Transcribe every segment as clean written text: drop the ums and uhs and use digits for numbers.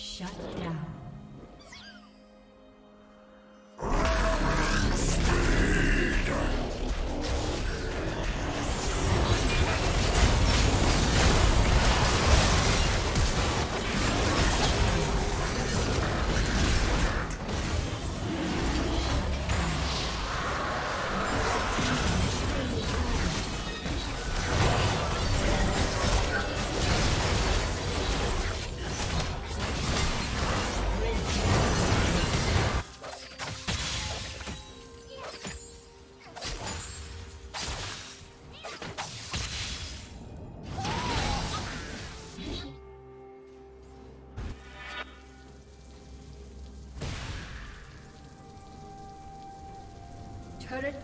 Shut down. Turret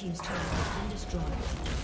team's turret has been destroyed.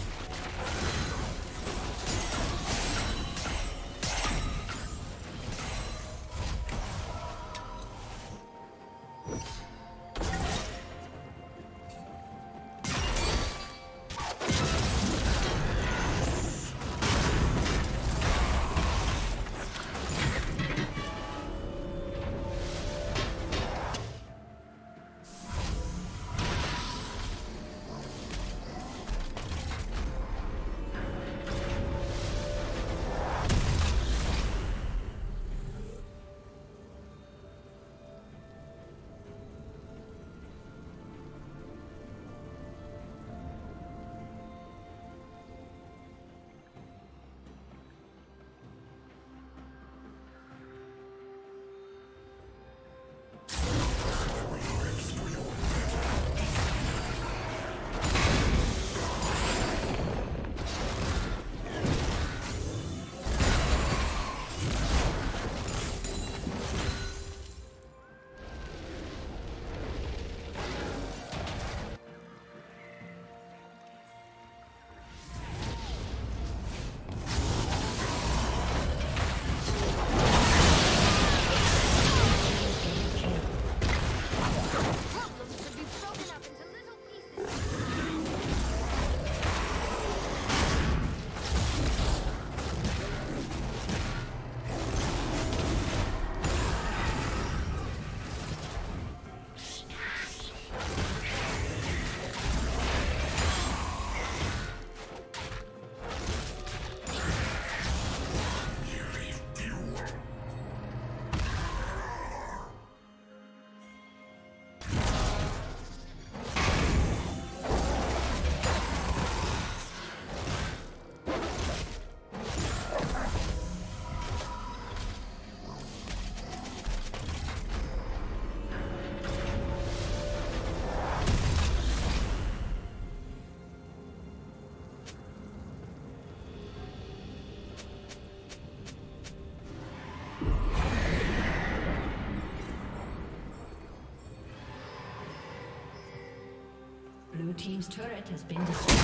Blue team's turret has been destroyed.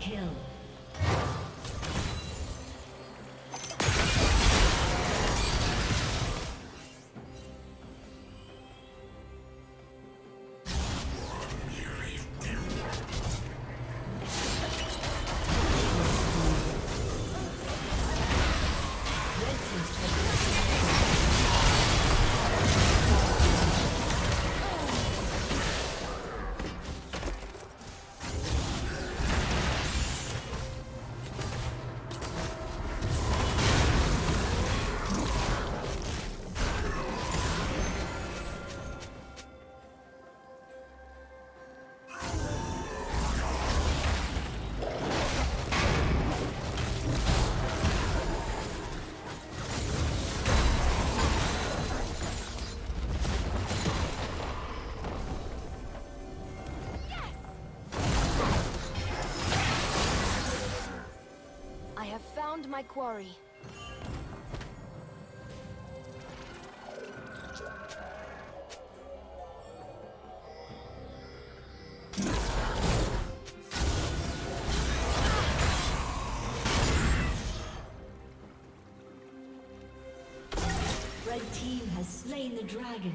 Double kill. My quarry. Red team has slain the dragon.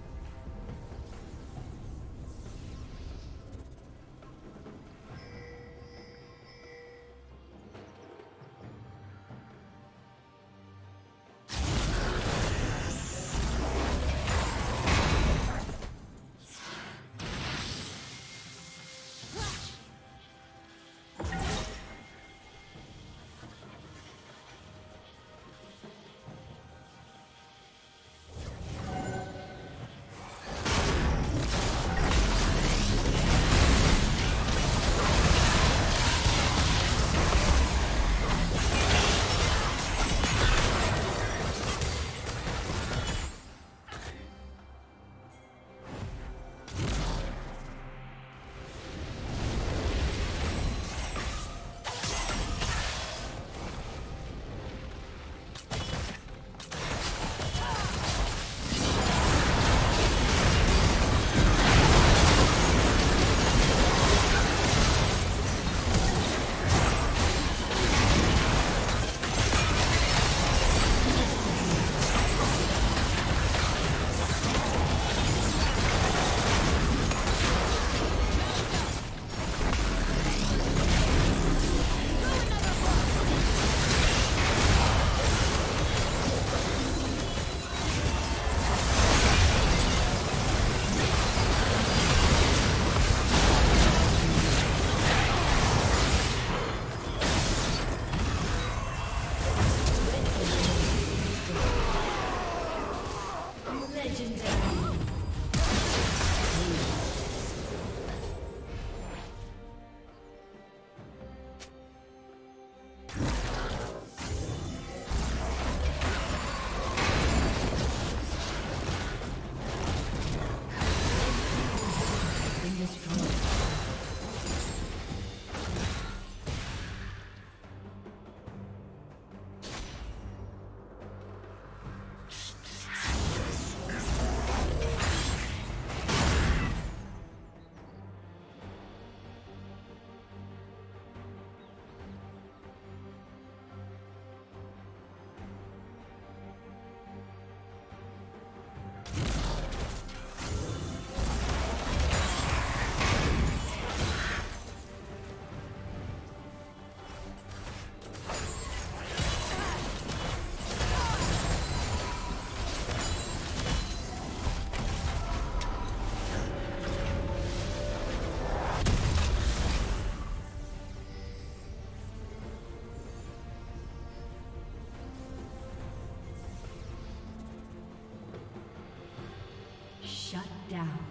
Shut down.